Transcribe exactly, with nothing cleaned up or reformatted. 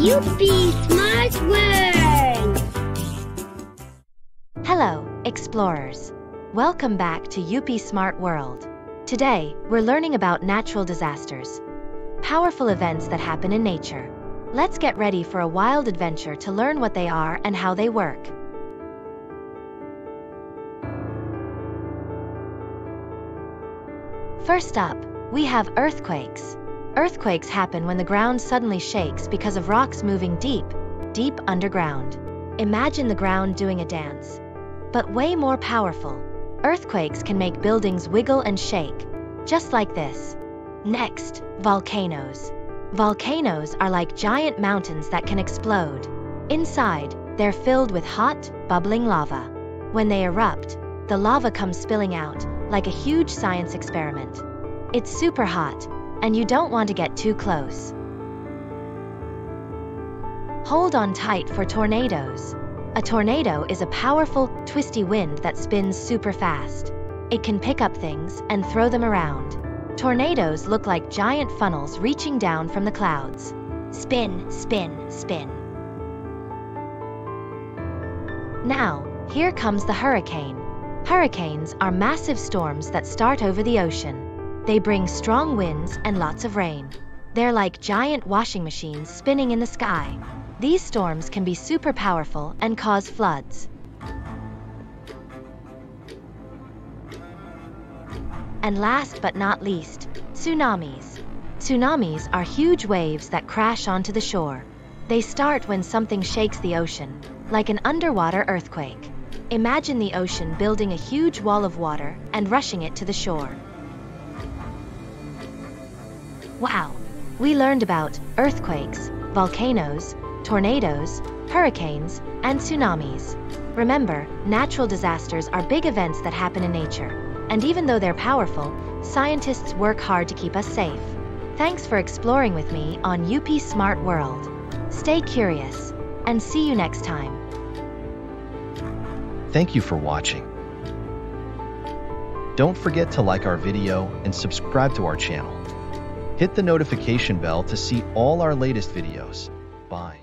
Youpi Smart World! Hello, explorers. Welcome back to Youpi Smart World. Today, we're learning about natural disasters, powerful events that happen in nature. Let's get ready for a wild adventure to learn what they are and how they work. First up, we have earthquakes. Earthquakes happen when the ground suddenly shakes because of rocks moving deep, deep underground. Imagine the ground doing a dance, but way more powerful. Earthquakes can make buildings wiggle and shake, just like this. Next, volcanoes. Volcanoes are like giant mountains that can explode. Inside, they're filled with hot, bubbling lava. When they erupt, the lava comes spilling out, like a huge science experiment. It's super hot, and you don't want to get too close. Hold on tight for tornadoes. A tornado is a powerful, twisty wind that spins super fast. It can pick up things and throw them around. Tornadoes look like giant funnels reaching down from the clouds. Spin, spin, spin. Now, here comes the hurricane. Hurricanes are massive storms that start over the ocean. They bring strong winds and lots of rain. They're like giant washing machines spinning in the sky. These storms can be super powerful and cause floods. And last but not least, tsunamis. Tsunamis are huge waves that crash onto the shore. They start when something shakes the ocean, like an underwater earthquake. Imagine the ocean building a huge wall of water and rushing it to the shore. Wow! We learned about earthquakes, volcanoes, tornadoes, hurricanes, and tsunamis. Remember, natural disasters are big events that happen in nature, and even though they're powerful, scientists work hard to keep us safe. Thanks for exploring with me on Youpi Smart World. Stay curious, and see you next time. Thank you for watching. Don't forget to like our video and subscribe to our channel. Hit the notification bell to see all our latest videos. Bye.